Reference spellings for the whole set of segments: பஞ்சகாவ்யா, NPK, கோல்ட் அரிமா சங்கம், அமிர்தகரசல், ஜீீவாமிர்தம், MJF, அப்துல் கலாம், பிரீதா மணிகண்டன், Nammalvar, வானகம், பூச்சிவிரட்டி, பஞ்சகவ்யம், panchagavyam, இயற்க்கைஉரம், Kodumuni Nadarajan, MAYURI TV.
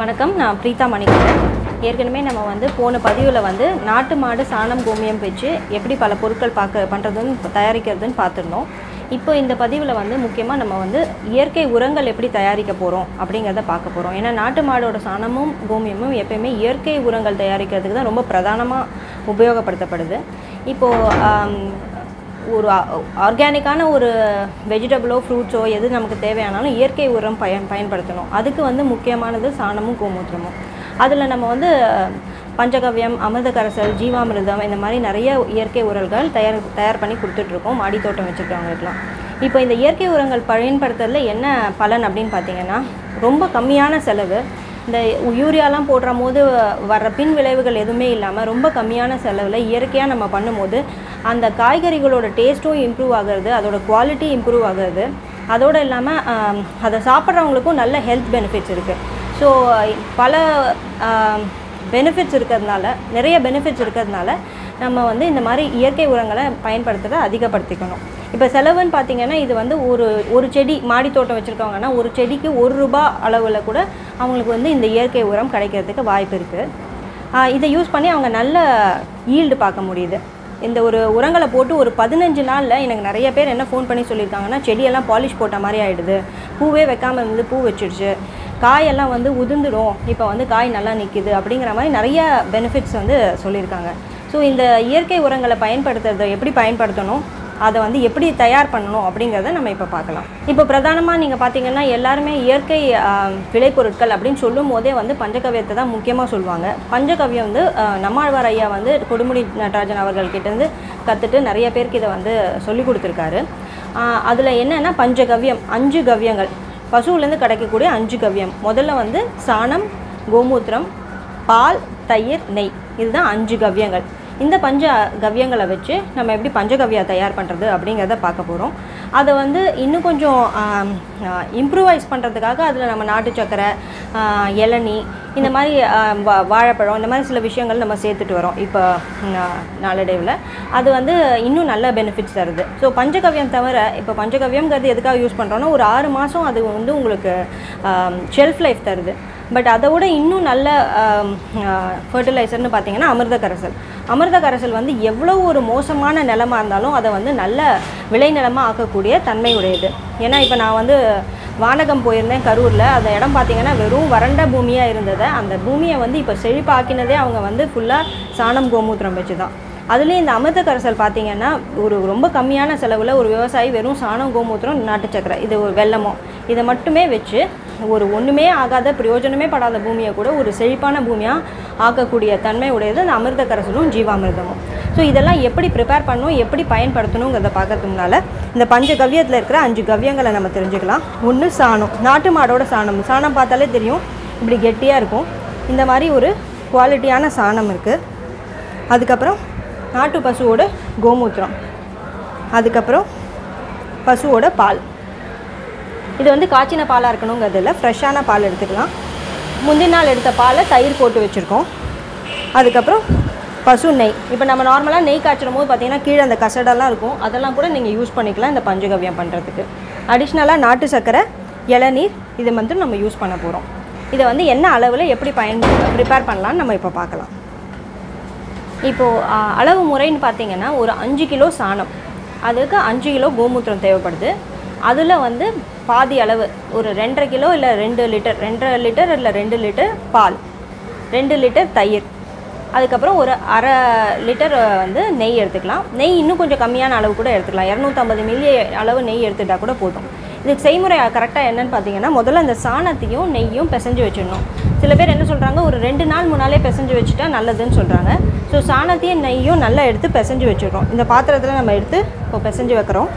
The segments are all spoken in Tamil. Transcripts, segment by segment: வணக்கம் நான் பிரீதா மணிகண்டன் ஏற்கனவே நம்ம வந்து போன பதிவுல வந்து நாட்டு மாடு சாணம் கோமியம் வெச்சு எப்படி பல பொருட்கள் பண்றதுன்னு தயாரிக்கிறதுன்னு பார்த்திருந்தோம் இப்போ இந்த பதிவுல வந்து முக்கியமா நம்ம வந்து இயற்கை உரங்கள் எப்படி தயாரிக்க போறோம் அப்படிங்கறத பார்க்க போறோம் ஏனா நாட்டு மாடோட சாணமும் கோமியமும் எப்பவுமே இயற்கை உரங்கள் தயாரிக்கிறதுக்கு தான் ரொம்ப பிரதானமா உபயோகப்படுத்தப்படுது இப்போ ஒரு ஆர்கானிக்கான ஒரு வெஜிடபிளோ ஃப்ரூட்ஸோ எது நமக்கு தேவையானாலும் இயற்கை உரம் பயன்படுத்தணும் அதுக்கு வந்து முக்கியமானது சாணமும் கோமூத்திரமும் அதுல நம்ம வந்து பஞ்சகவ்யம் அமிர்தகரசல் ஜீவாமிர்தம் இந்த மாதிரி நிறைய இயற்கை உரங்கள் தயார் பண்ணி கொடுத்துட்டு இருக்கோம் மாடி தோட்டம் வச்சிருக்கவங்களுக்குலாம் இப்போ இந்த இயற்கை உரங்கள் பயன்படுத்தறதுல என்ன பலன் அப்படினு பாத்தீங்கன்னா ரொம்ப கம்மியான செலவு இந்த யூரியாலாம் போடுறபோது வர பின் விளைவுகள் எதுமே இல்லாம ரொம்ப கம்மியான செலவுல இயற்கையா நம்ம பண்ணும்போது அந்த காய்கறிகளோட டேஸ்டும் இம்ப்ரூவ் ஆகிறது அதோட குவாலிட்டி இம்ப்ரூவ் ஆகிறது அதோட இல்லாம அத சாப்பிடுறவங்களுக்கும் நல்ல ஹெல்த் பெனிஃபிட்ஸ் இருக்கு சோ பல பெனிஃபிட்ஸ் இருக்குதுனால நிறைய பெனிஃபிட்ஸ் இருக்குதுனால நம்ம வந்து இந்த மாதிரி இயற்கை உரங்களை பயன்படுத்துறத அதிகப்படுத்திக்கணும் இப்போ செலவுன்னு பாத்தீங்கன்னா இது வந்து ஒரு செடி மாடி தோட்டம் வச்சிருக்கவங்கன்னா ஒரு செடிக்கு ₹1 அளவுல கூட அவங்களுக்கு வந்து இந்த இயற்கை உரம் கிடைக்கிறதுக்கு வாய்ப்பு இருக்கு இத யூஸ் பண்ணி அவங்க நல்ல ஈல்ட் பார்க்க முடியுது இந்த ஒரு உரங்களை போட்டு ஒரு 15 நாள்ல எனக்கு நிறைய பேர் என்ன ஃபோன் பண்ணி சொல்லிருக்காங்கன்னா செடி எல்லாம் பாலிஷ் போட்ட மாதிரி ஆயிடுது பூவே வைக்காம இருந்து பூ வெச்சிடுச்சு காய் எல்லாம் வந்து உதிர்ந்துடும் இப்போ வந்து காய் நல்லா நிக்குது அப்படிங்கற மாதிரி நிறைய பெனிஃபிட்ஸ் வந்து சொல்லிருக்காங்க சோ இந்த இயற்கை உரங்களை பயன்படுத்துறது எப்படி பயன்படுத்தணும் அத வந்து எப்படி தயார் பண்ணனும் அப்படிங்கறதை நம்ம இப்ப பார்க்கலாம் இப்போ பிரதானமா நீங்க பாத்தீங்கன்னா எல்லாரும் இயற்கை விளைபொருட்கள் அப்படினு சொல்லும்போதே வந்து பஞ்சகவ்யத்தை தான் முக்கியமா சொல்வாங்க பஞ்சகவ்யம் வந்து நம்மாழ்வார் ஐயா வந்து கொடுமுனி நடராஜன் அவர்கள் கிட்ட இருந்து கத்துட்டு நிறைய பேருக்கு இத வந்து சொல்லி கொடுத்திருக்காரு அதுல என்னன்னா பஞ்சகவ்யம் 5 கவ்யங்கள் பசுவுல இருந்து கிடைக்கக்கூடிய 5 கவ்யம் முதல்ல வந்து சாணம் கோமூத்திரம் பால் தயிர் நெய் இதுதான் 5 கவ்யங்கள் இந்த பஞ்சகவ்யங்களை வச்சு நம்ம எப்படி பஞ்சகவ்யா தயார் பண்றது அப்படிங்கறத பார்க்க போறோம் அத வந்து இன்னும் கொஞ்சம் இம்ப்ரூவைஸ் பண்றதுக்காக அதுல நம்ம நாட்டு சக்கரை இளநீ இந்த மாதிரி வாழைப்பழம் இந்த மாதிரி சில விஷயங்கள் நம்ம சேர்த்துட்டு வரோம் இப்போ நாளடைவுல அது வந்து இன்னும் நல்ல பெனிஃபிட்ஸ் தருது சோ பஞ்சகவ்யம் தவிர இப்போ பஞ்சகவ்யம்ங்கிறது எதுக்காக யூஸ் பண்றோம்னா ஒரு 6 மாசம் அது வந்து உங்களுக்கு ஷெல்ஃப் லைஃப் தருது பட் அதோட இன்னும் நல்ல ஃபெர்டிலைசர்னு பாத்தீங்கன்னா அமிர்தகரசல் வந்து எவ்வளவு ஒரு மோசமான நிலமா இருந்தாலும் அத வந்து நல்ல விளைநிலமா ஆக்கக்கூடிய தன்மை உடையது ஏனா இப்போ நான் வந்து வானகம் போயிருந்தேன் கரூர்ல அந்த இடம் பாத்தீங்கன்னா வெறும் வறண்ட பூமியா இருந்தது அந்த பூமியை வந்து இப்போ செழிப்பாக்கினதே அவங்க வந்து ஃபுல்லா சாணம் கோமூத்திரம் வெச்சுதான் அதுல இந்த அமிர்தகரசல் பாத்தீங்கன்னா ஒரு ரொம்ப கம்மியான செலவுல ஒரு விவசாயி வெறும் சாணம் கோமூத்திரம் நாட்டு சக்கரை இது ஒரு வெல்லமோ இத மட்டுமே வெச்சு ஒரு ஒண்ணுமே ஆகாத பிரயோஜனமே படாத பூமியை கூட ஒரு செழிப்பான பூமியா ஆக்கக்கூடிய தன்மை உடையது அந்த அமிர்தகரசலும் ஜீவாமிர்தமும் சோ இதெல்லாம் எப்படி ப்ரிப்பேர் பண்ணனும் எப்படி பயன்படுத்தணும்ங்கறத பார்க்கிறதுனால இந்த பஞ்சகவ்யத்துல இருக்கிற 5 கவ்யங்களை நம்ம தெரிஞ்சுக்கலாம் ஒன்னு சாணம் நாட்டு மாடோட சாணம் சாணம் பார்த்தாலே தெரியும் இப்படி கெட்டியா இருக்கும் இந்த மாதிரி ஒரு குவாலிட்டியான சாணம் இருக்கு அதுக்கு அப்புறம் நாட்டு பசுவோட கோமூத்திரம் அதுக்கு அப்புறம் பசுவோட பால் இது வந்து காய்ச்சின பாலா இருக்கணும்ங்கிறது இல்ல ஃப்ரெஷ்ஷான பால் எடுத்துக்கலாம் முந்தின நாள் எடுத்த பாலை தயிர் போட்டு வச்சிருக்கோம் அதுக்கு அப்புறம் பசு நெய் இப்போ நம்ம நார்மலா நெய் காய்ச்சறப்போ பாத்தீங்கன்னா கீழ அந்த கசட எல்லாம் இருக்கும் அதெல்லாம் கூட நீங்க யூஸ் பண்ணிக்கலாம் இந்த பஞ்சகவ்யம் பண்றதுக்கு அடிஷனலா நாட்டு சக்கரை இளநீர் இது மட்டும் நம்ம யூஸ் பண்ண போறோம் இத வந்து என்ன அளவுல எப்படி ப்ரிப்பேர் பண்ணலாம் நம்ம இப்ப பார்க்கலாம் இப்போ அளவு முறைன்னு பாத்தீங்கன்னா ஒரு 5 கிலோ சாணம் அதுக்கு 5 கிலோ கோமூத்திரம் தேவைப்படுது அதுல வந்து பாதி அளவு ஒரு 2.5 கிலோ இல்ல 2 லிட்டர் பால் 2 லிட்டர் தயிர் அதுக்கு அப்புறம் ஒரு 1/2 லிட்டர் வந்து நெய் எடுத்துக்கலாம் நெய் இன்னும் கொஞ்சம் கம்மியான அளவு கூட எடுத்துக்கலாம் 250 மில்லி அளவு நெய் எடுத்துட்டா கூட போதும் இதுக்கு செய்முறை கரெக்ட்டா என்னன்னு பாத்தீங்கன்னா முதல்ல அந்த சாணத்தையும் நெய்யையும் பிசைஞ்சு வச்சிரணும் சில பேர் என்ன சொல்றாங்க ஒரு 2 நாள் 3 நாளே பிசைஞ்சு வச்சிட்டா நல்லதுன்னு சொல்றாங்க சோ சாணத்தையும் நெய்யையும் நல்லா எடுத்து பிசைஞ்சு வச்சிரோம் இந்த பாத்திரத்துல நம்ம எடுத்து இப்போ பிசைஞ்சு வைக்கிறோம்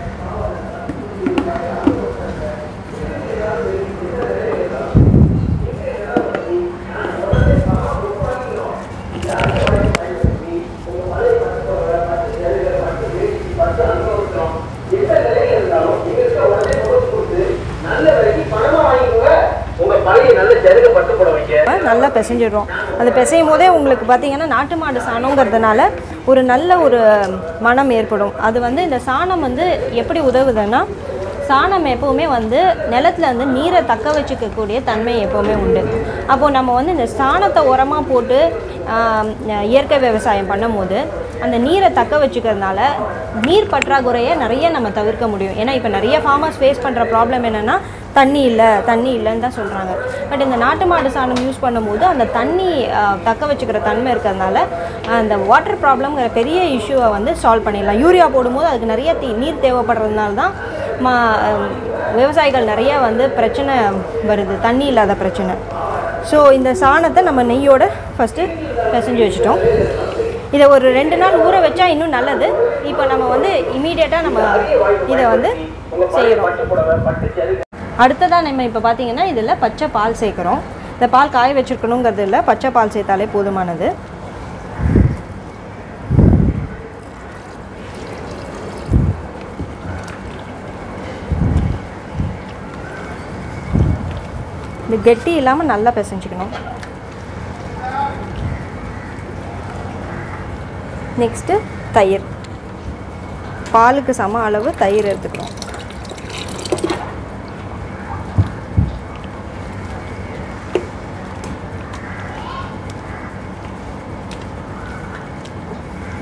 நல்லா பிசைஞ்சிடுறோம் அந்த பிசையும் போதே உங்களுக்கு பாத்தீங்கன்னா நாட்டு மாடு சாணம்ங்கிறதுனால ஒரு நல்ல ஒரு மனம் ஏற்படும் அது வந்து இந்த சாணம் வந்து எப்படி உதவுதுன்னா சாணம் எப்பவுமே வந்து நிலத்துல வந்து நீரை தக்க வச்சுக்க கூடிய தன்மை எப்பவுமே உண்டு. அப்போ நம்ம வந்து இந்த சாணத்தை உரமா போட்டு இயற்கை விவசாயம் பண்ணும்போது அந்த நீரை தக்க வச்சுக்கிறதுனால நீர் பற்றாக்குறையை நிறைய நம்ம தவிர்க்க முடியும். ஏன்னா இப்போ நிறைய ஃபார்மர்ஸ் ஃபேஸ் பண்ணுற ப்ராப்ளம் என்னென்னா தண்ணி இல்லைன்னு தான் சொல்கிறாங்க. பட் இந்த நாட்டு மாடு சாணம் யூஸ் பண்ணும்போது அந்த தண்ணி தக்க வச்சுக்கிற தன்மை இருக்கிறதுனால அந்த வாட்டர் ப்ராப்ளம்ங்கிற பெரிய இஷ்யூவை வந்து சால்வ் பண்ணிடலாம். யூரியா போடும்போது அதுக்கு நிறைய நீர் தேவைப்படுறதுனால தான் விவசாயிகள் நிறையா வந்து பிரச்சனை வருது, தண்ணி இல்லாத பிரச்சனை. ஸோ இந்த சாணத்தை நம்ம நெய்யோட ஃபஸ்ட்டு பிசைஞ்சு வச்சுட்டோம். இதை ஒரு 2 நாள் ஊற வச்சா இன்னும் நல்லது. இப்போ நம்ம வந்து இமீடியட்டாக நம்ம இதை வந்து செய்கிறோம். அடுத்ததாக நம்ம இப்போ பார்த்திங்கன்னா இதில் பச்சை பால் சேர்க்குறோம். இந்த பால் காய வச்சுருக்கணுங்கிறது இல்லை, பச்சை பால் சேர்த்தாலே போதுமானது. இது கெட்டி இல்லாமல் நல்லா பிசைஞ்சிக்கணும். நெக்ஸ்ட்டு தயிர், பாலுக்கு சம அளவு தயிர் எடுத்துக்கிறோம்.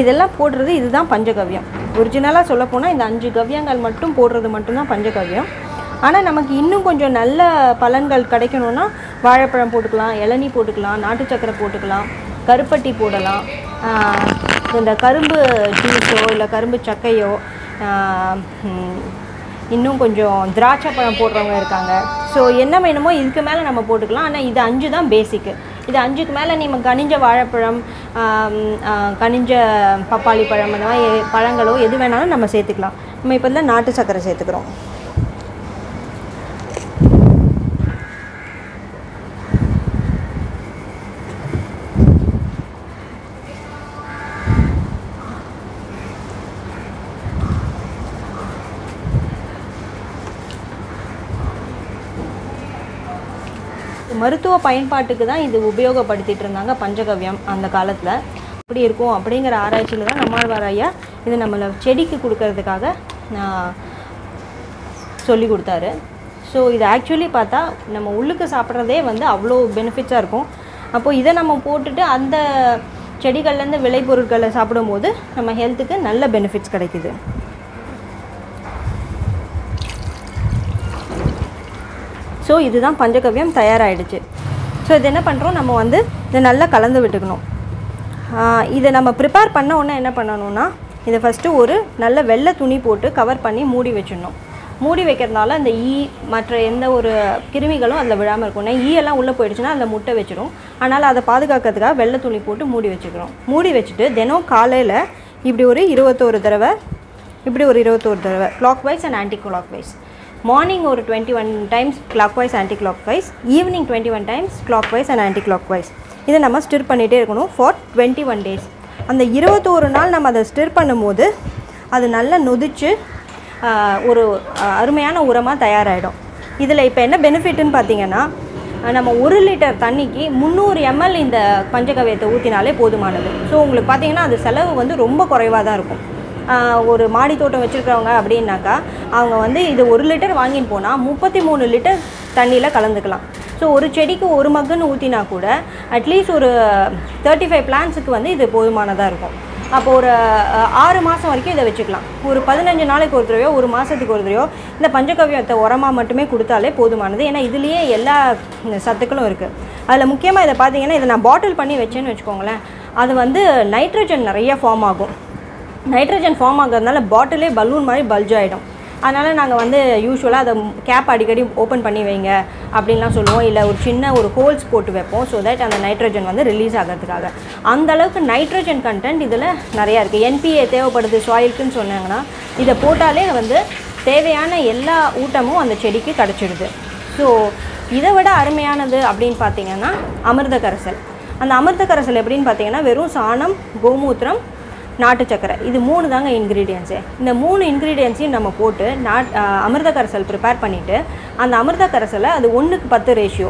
இதெல்லாம் போடுறது இதுதான் பஞ்சகவ்யம். ஒரிஜினலாக சொல்லப்போனால் இந்த 5 கவ்யங்கள் மட்டும் போடுறது மட்டும்தான் பஞ்சகவ்யம். ஆனால் நமக்கு இன்னும் கொஞ்சம் நல்ல பலன்கள் கிடைக்கணும்னா வாழைப்பழம் போட்டுக்கலாம், இளநீ போட்டுக்கலாம், நாட்டு சக்கரை போட்டுக்கலாம், கருப்பட்டி போடலாம், இந்த கரும்பு ஜூஸோ இல்லை கரும்பு சக்கையோ, இன்னும் கொஞ்சம் திராட்சை பழம் போடுறவங்க இருக்காங்க. ஸோ என்ன வேணுமோ இதுக்கு மேலே நம்ம போட்டுக்கலாம். ஆனால் இது 5 தான் பேசிக்கு. இது 5க்கு மேலே நம்ம கனிஞ்ச வாழைப்பழம், கனிஞ்ச பப்பாளி பழம், அந்த மாதிரி பழங்களோ எது வேணாலும் நம்ம சேர்த்துக்கலாம். நம்ம இப்போ தான் நாட்டு சக்கரை சேர்த்துக்கிறோம். மருத்துவ பயன்பாட்டுக்கு தான் இது உபயோகப்படுத்திகிட்டு இருந்தாங்க பஞ்சகவ்யம் அந்த காலத்தில். எப்படி இருக்கும் அப்படிங்கிற ஆராய்ச்சியில் தான் நம்மாழ்வார் ஐயா இது நம்மளை செடிக்கு கொடுக்கறதுக்காக சொல்லி கொடுத்தாரு. ஸோ இது ஆக்சுவலி பார்த்தா நம்ம உள்ளுக்கு சாப்பிட்றதே வந்து அவ்வளோ பெனிஃபிட்ஸாக இருக்கும். அப்போது இதை நம்ம போட்டுட்டு அந்த செடிகள்லேருந்து விளைபொருட்களை சாப்பிடும்போது நம்ம ஹெல்த்துக்கு நல்ல பெனிஃபிட்ஸ் கிடைக்குது. ஸோ இதுதான் பஞ்சகவ்யம் தயாராகிடுச்சு. ஸோ இது என்ன பண்ணுறோம், நம்ம வந்து இதை நல்லா கலந்து விட்டுக்கணும். இதை நம்ம ப்ரிப்பேர் பண்ண உடனே என்ன பண்ணணும்னா இதை ஃபஸ்ட்டு ஒரு நல்ல வெள்ளை துணி போட்டு கவர் பண்ணி மூடி வச்சிடணும். மூடி வைக்கிறதுனால அந்த ஈ மற்ற எந்த ஒரு கிருமிகளும் அதில் விழாமல் இருக்கும்னா, ஈயெல்லாம் உள்ளே போயிடுச்சுன்னா அதில் முட்டை வச்சிடும். அதனால் அதை பாதுகாக்கிறதுக்காக வெள்ளை துணி போட்டு மூடி வச்சுக்கிறோம். மூடி வச்சுட்டு தினம் காலையில் இப்படி ஒரு 21 தடவை, இப்படி ஒரு 21 தடவை, clockwise and anti clock wise. Morning ஒரு 21 times clockwise anti clock wise, evening 21 times clockwise and anti clock wise. இதை நம்ம ஸ்டிர் பண்ணிகிட்டே இருக்கணும் ஃபார் 21 டேஸ். அந்த 21 நாள் நம்ம அதை ஸ்டிர் பண்ணும்போது அது நல்லா நொதிச்சு ஒரு அருமையான உரமாக தயாராகிடும். இதில் இப்போ என்ன பெனிஃபிட்டுன்னு பார்த்தீங்கன்னா, நம்ம 1 லிட்டர் தண்ணிக்கு 300 ml இந்த பஞ்சகவ்யத்தை ஊற்றினாலே போதுமானது. ஸோ உங்களுக்கு பார்த்திங்கன்னா அது செலவு வந்து ரொம்ப குறைவாக தான் இருக்கும். ஒரு மாடி தோட்டம் வச்சுருக்கிறவங்க அப்படின்னாக்கா அவங்க வந்து இது 1 லிட்டர் வாங்கின்னு போனால் 33 லிட்டர் தண்ணியில் கலந்துக்கலாம். ஸோ ஒரு செடிக்கு 1 மக்குன்னு ஊற்றினா கூட அட்லீஸ்ட் ஒரு 35 பிளான்ஸுக்கு வந்து இது போதுமானதாக இருக்கும். அப்போது ஒரு 6 மாதம் வரைக்கும் இதை வச்சுக்கலாம். ஒரு 15 நாளைக்கு ஒரு தடவையோ, ஒரு மாதத்துக்கு ஒரு தடவையோ இந்த பஞ்சகவ்யத்தை உரமாக மட்டுமே கொடுத்தாலே போதுமானது. ஏன்னா இதுலேயே எல்லா சத்துக்களும் இருக்குது. அதில் முக்கியமாக இதை பார்த்திங்கன்னா இதை நான் பாட்டில் பண்ணி வச்சேன்னு வச்சுக்கோங்களேன், அது வந்து நைட்ரஜன் நிறையா ஃபார்ம் ஆகும். நைட்ரஜன் ஃபார்ம் ஆகிறதுனால பாட்டிலே பலூன் மாதிரி பல்ஜ் ஆகிடும். அதனால நாங்க வந்து யூசுவலா அந்த கேப் அடிக்கடி ஓபன் பண்ணி வைங்க அப்படிலாம் சொல்லுவோம் இல்ல ஒரு சின்ன ஒரு ஹோல்ஸ் போட்டு வைப்போம் so that அந்த நைட்ரஜன் வந்து ரிலீஸ் ஆகிறதுக்காக அந்த அளவுக்கு நைட்ரஜன் கண்டென்ட் இதுல நிறைய இருக்கு NPK தேவைப்படுது சாயிலுக்குன்னு சொன்னாங்கனா இத போட்டாலே வந்து தேவையான எல்லா ஊட்டமும் அந்த செடிக்கு கிடைச்சிடுது சோ இத விட அருமையானது அப்படினு பாத்தீங்கன்னா அமிர்தகரசல் அந்த அமிர்தகரசல் எப்படின்னு பாத்தீங்கன்னா வெறும் சாணம் கோமூத்திரம் நாட்டு சக்கரை இது மூணு தாங்க ingredients இந்த மூணு ingredients நம்ம போட்டு அமிர்தகரசல் prepare பண்ணிட்டு அந்த அமிர்தகரசலை அது 1:10 ratio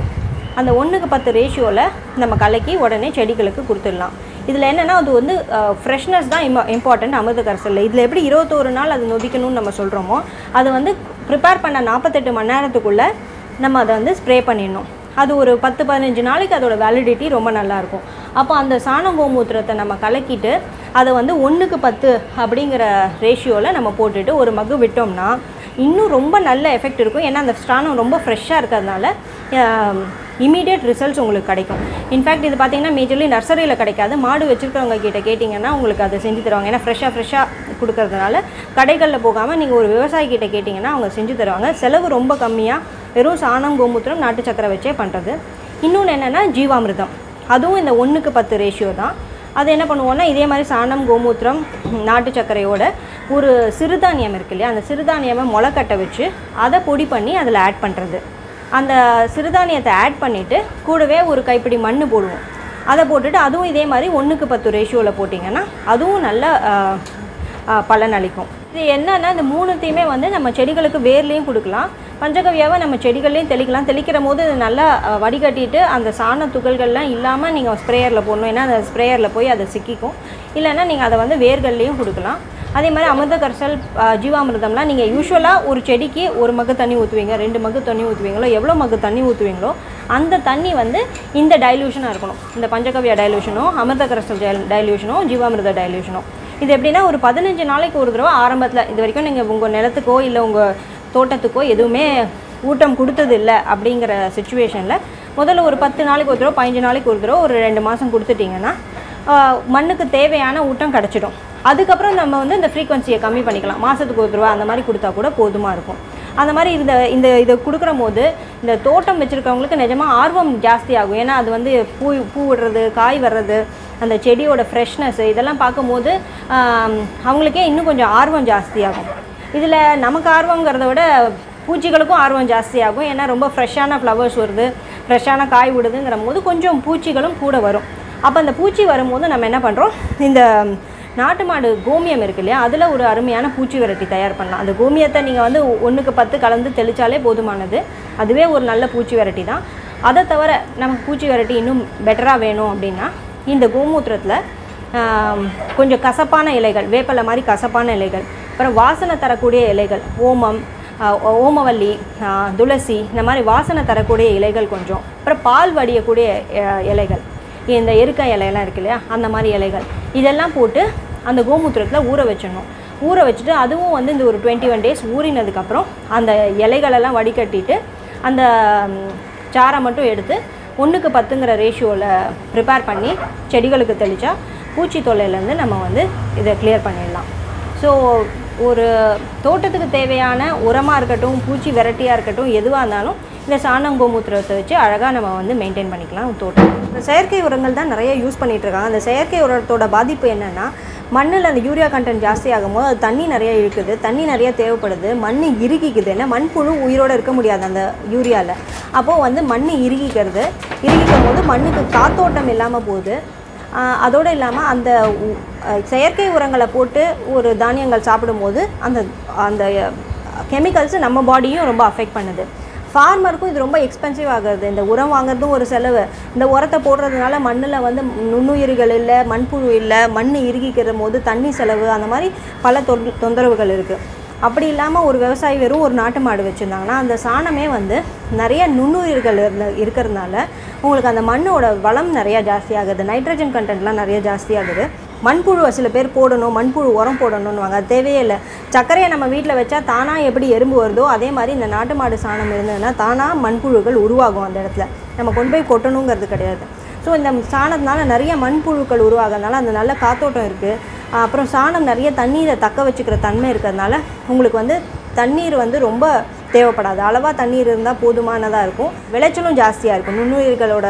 அந்த 1:10 ratioல நம்ம கலக்கி உடனே செடிகளுக்கு கொடுத்துடலாம் இதுல என்னன்னா அது வந்து freshness தான் important அமிர்தகரசல்ல இதுல எப்படி 21 நாள் அது நொதிக்கணும்னு நம்ம சொல்றோமோ அது வந்து prepare பண்ண 48 மணி நேரத்துக்குள்ள நம்ம அத வந்து spray பண்ணிடணும் அது ஒரு 10 15 நாளைக்கு அதோட validity ரொம்ப நல்லா இருக்கும் அப்ப அந்த சாணம் கோமூத்திரத்தை நம்ம கலக்கிட்டு அது வந்து 1:10 அப்படிங்கற ரேஷியோல நம்ம போட்டுட்டு ஒரு மக்கு விட்டோம்னா இன்னும் ரொம்ப நல்ல எஃபெக்ட் இருக்கும் ஏன்னா அந்த சாணம் ரொம்ப ஃப்ரெஷ்ஷா இருக்கதனால immediate results உங்களுக்கு கிடைக்கும் in fact இது பாத்தீங்கன்னா மேஜர்லி நர்சரியில கிடைக்காது மாடு வச்சிருக்கவங்க கிட்ட கேட்டிங்கன்னா உங்களுக்கு அதை செஞ்சு தருவாங்க ஏன்னா ஃப்ரெஷ்ஷா கொடுக்கிறதுனால கடைகள்ல போகாம நீங்க ஒரு வியாபாரி கிட்ட கேட்டிங்கன்னா அவங்க செஞ்சு தருவாங்க செலவு ரொம்ப கம்மியா வெறும் சாணம் கோமூத்திரம் நாட்டு சக்கரை வெச்சே பண்றது இன்னொன்னு என்னன்னா ஜீவாமிர்தம் அதுவும் இந்த 1:10 ரேஷியோ தான் அது என்ன பண்ணுவோம்னா இதே மாதிரி சாணம் கோமூத்திரம் நாட்டு சக்கரையோட ஒரு சிறுதானியம் இருக்குல அந்த சிறுதானியமே முளக்கட்ட வெச்சு அத பொடி பண்ணி அதுல ஆட் பண்றது அந்த சிறுதானியத்தை ஆட் பண்ணிட்டு கூடவே ஒரு கைப்பிடி மண்ணு போடுவோம் அத போட்டுட்டு அதுவும் இதே மாதிரி 1:10 ரேஷியோல போடிங்கன்னா அதுவும் நல்ல பலனளிக்கும் இது என்னன்னா இந்த மூணுத்தையுமே வந்து நம்ம செடிகளுக்கு வேர்லயும் கொடுக்கலாம் பஞ்சகவ்யாவை நம்ம செடிகளலயே தெளிக்கலாம் தெளிக்கிறபோது நல்லா வடிகட்டிட்டு அந்த சாண துகள்கள்லாம் இல்லாம நீங்க ஸ்ப்ரேயர்ல போடணும் ஏன்னா அந்த ஸ்ப்ரேயர்ல போய் அது சிக்கிக்கும் இல்லனா நீங்க அத வந்து வேர்களலயும் கொடுக்கலாம் அதே மாதிரி அமிர்தகரசல் ஜீவாமிர்தம்லாம் நீங்க யூசுவலா ஒரு செடிக்கு ஒரு மக்கு தண்ணி ஊத்துவீங்க ரெண்டு மக்கு தண்ணி ஊத்துவீங்களோ எவ்வளவு மக்கு தண்ணி ஊத்துவீங்களோ அந்த தண்ணி வந்து இந்த டைலூஷனா இருக்கணும் இந்த பஞ்சகவ்யா டைலூஷனோ அமிர்தகரசல் டைலூஷனோ ஜீவாமிர்த டைலூஷனோ இது எப்படினா ஒரு 15 நாளைக்கு ஒரு தடவை ஆரம்பத்துல இதுவரைக்கும் நீங்க உங்க நிலத்துக்கோ இல்ல உங்க தோட்டத்துக்கோ எதுமே ஊட்டம் கொடுத்தது இல்ல அப்படிங்கற சிச்சுவேஷன்ல முதல்ல ஒரு 10 நாளைக்கு ஒரு தடவை 15 நாளைக்கு ஒரு தடவை ஒரு 2 மாசம் கொடுத்துட்டீங்கன்னா மண்ணுக்கு தேவையான ஊட்டம் கிடைச்சிடும் அதுக்கு அப்புறம் நம்ம வந்து இந்த frequency-ய கம்மி பண்ணிக்கலாம் மாசத்துக்கு ஒரு தடவை அந்த மாதிரி கொடுத்தா கூட போதுமா இருக்கும் அந்த மாதிரி இந்த இத குடுக்கும்போது இந்த தோட்டம் வெச்சிருக்கவங்களுக்கு நிஜமா ஆர்வம் ಜಾಸ್ತಿ ஆகும் ஏனா அது வந்து பூ விடுறது காய் வரது அந்த செடியோட freshness இதெல்லாம் பாக்கும்போது அவங்களுக்கு இன்னும் கொஞ்சம் ஆர்வம் ಜಾಸ್ತಿ ஆகும் இதுல நமக்கு ஆர்வம்ங்கறதை விட பூச்சிகளுக்கும் ஆர்வம் ಜಾಸ್ತಿ ஆகும் ஏனா ரொம்ப ஃப்ரெஷ்ஷான flowers வருது ஃப்ரெஷ்ஷான காய் விடுதுங்கறபோது கொஞ்சம் பூச்சிகளும் கூட வரும் அப்ப அந்த பூச்சி வரும்போது நம்ம என்ன பண்றோம் இந்த நாட்டு மாடு கோமியம் இருக்குல அதுல ஒரு அருமையான பூச்சி விரட்டி தயார் பண்ணலாம் அந்த கோமியத்தை நீங்க வந்து 1:10 கலந்து தெளிச்சாலே போதுமானது அதுவே ஒரு நல்ல பூச்சி விரட்டி தான் அத தவிர நமக்கு பூச்சி விரட்டி இன்னும் பெட்டரா வேணும் அப்படினா இந்த கோமூத்திரத்துல கொஞ்சம் கசப்பான இலைகள் வேப்பல மாதிரி கசப்பான இலைகள் அப்புறம் வாசனை தரக்கூடிய இலைகள் ஓமம் ஓமவல்லி துளசி இந்த மாதிரி வாசனை தரக்கூடிய இலைகள் கொஞ்சம் அப்புறம் பால் வடியக்கூடிய இலைகள் இந்த எருக்கை இலையெல்லாம் இருக்குல அந்த மாதிரி இலைகள் இதெல்லாம் போட்டு அந்த கோமூத்திரத்துல ஊற வெச்சணும் ஊற வெச்சிட்டு அதுவும் வந்து இந்த ஒரு 21 டேஸ் ஊறினதுக்கு அப்புறம் அந்த இலைகள் எல்லாம் வடிகட்டிட்டு அந்த சாறை மட்டும் எடுத்து 1:10ங்கற ரேஷியோல prepare பண்ணி செடிகளுக்கு தெளிச்சா பூச்சி தொல்லையில இருந்து நம்ம வந்து இத கிளியர் பண்ணிடலாம் சோ ஒரு தோட்டத்துக்கு தேவையான உரமா இருக்கட்டும் பூச்சி விரட்டியா இருக்கட்டும் எதுவா இருந்தாலும் இந்த சாணம் கோமூத்திரத்தை வெச்சு அழகா நம்ம வந்து மெயின்टेन பண்ணிக்கலாம் தோட்டம் இந்த செயற்கை உரங்கள் தான் நிறைய யூஸ் பண்ணிட்டு இருக்காங்க அந்த செயற்கை உரத்தோட பாதிப்பு என்னன்னா மண்ணுல அந்த யூரியா கண்டென்ட் ಜಾಸ್ತಿ ஆகும்போது அது தண்ணி நிறைய இழுக்குது தண்ணி நிறைய தேவைப்படுது மண்ணு இறுகிக்குது என்ன மண்புழு உயிரோட இருக்க முடியாது அந்த யூரியால அப்போ வந்து மண்ணு இறுகிக்கும்போது மண்ணுக்கு காத்தோட்டம் இல்லாம போகுது அதோட இல்லாம அந்த செயற்கை உரங்களை போட்டு ஒரு தானியங்கள் சாப்பிடும்போது அந்த கெமிக்கல்ஸ் நம்ம பாடியும் ரொம்ப அஃபெக்ட் பண்ணுது ஃபார்மருக்கு இது ரொம்ப எக்ஸ்பென்சிவ் ஆகுது இந்த உரம் வாங்குறதும் ஒரு செலவு இந்த உரத்தை போடுறதுனால மண்ணுல வந்து நுண்ணுயிர்கள் இல்ல மண்புழு இல்ல மண்ணு இறுகிக்கிறதும்போது தண்ணி செலவு அந்த மாதிரி பல தொந்தரவுகள் இருக்கு அப்படி இல்லாம ஒரு வியாபாரி வெறும் ஒரு நாட்டு மாடு வெச்சிருந்தாங்கனா அந்த சாணமே வந்து நிறைய நுண்ணுயிர்கள் இருக்குறதனால உங்களுக்கு அந்த மண்ணோட வளம் நிறைய ಜಾಸ್ತಿ ஆகுது நைட்ரஜன் கண்டென்ட்லாம் நிறைய ಜಾಸ್ತಿ ஆகுது மண்புழு சில பேர் போடணும் மண்புழு உரம் போடணும்னுவாங்க தேவையே இல்ல சக்கரையை நம்ம வீட்ல வெச்சா தானா எப்படி எறும்பு வருதோ அதே மாதிரி இந்த நாட்டு மாடு சாணம் இருந்ததுனா தானா மண்புழுகள் உருவாகும் அந்த இடத்துல நம்ம கொண்டு போய் கொட்டணும்ங்கிறது கிடையாது சோ இந்த சாணத்தால நிறைய மண்புழுக்கள் உருவாகிறதுனால அந்த நல்ல காத்தோட்டம் இருக்கு அப்புறம் சாணம் நிறைய தண்ணீரை தக்க வெச்சுக்கிற தன்மை இருக்கதனால உங்களுக்கு வந்து தண்ணீர் வந்து ரொம்ப தேவைப்படாது. அளவா தண்ணீர் இருந்தால் போதுமானதா இருக்கும். விளைச்சலும் ஜாஸ்தியாக இருக்கும். நுண்ணுயிர்களோட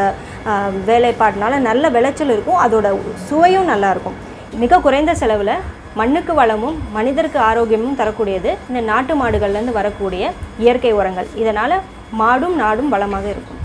வேலைப்பாட்டினால நல்ல விளைச்சல் இருக்கும். அதோட சுவையும் நல்லா இருக்கும். மிக குறைந்த செலவில் மண்ணுக்கு வளமும் மனிதருக்கு ஆரோக்கியமும் தரக்கூடியது இந்த நாட்டு மாடுகள்லேருந்து வரக்கூடிய இயற்கை உரங்கள். இதனால் மாடும் நாடும் வளமாக இருக்கும்.